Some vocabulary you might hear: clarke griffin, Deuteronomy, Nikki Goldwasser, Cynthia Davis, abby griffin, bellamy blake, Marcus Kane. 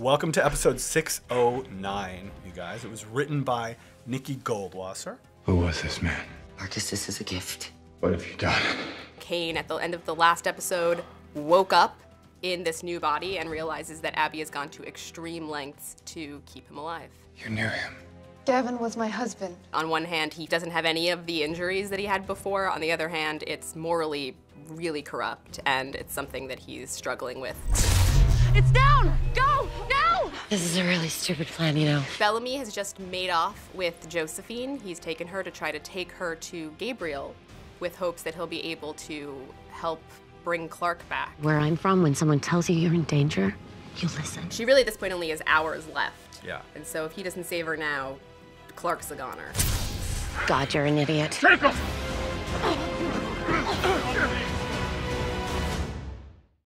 Welcome to episode 609, you guys. It was written by Nikki Goldwasser. Who was this man? Marcus, this is a gift. What have you done? Kane, at the end of the last episode, woke up in this new body and realizes that Abby has gone to extreme lengths to keep him alive. You knew him. Gavin was my husband. On one hand, he doesn't have any of the injuries that he had before. On the other hand, it's morally really corrupt, and it's something that he's struggling with. It's down! Go! Now! This is a really stupid plan, you know. Bellamy has just made off with Josephine. He's taken her to try to take her to Gabriel with hopes that he'll be able to help bring Clark back. Where I'm from, when someone tells you you're in danger, you listen. She really, at this point, only has hours left. Yeah. And so if he doesn't save her now, Clark's a goner. God, you're an idiot. Take him!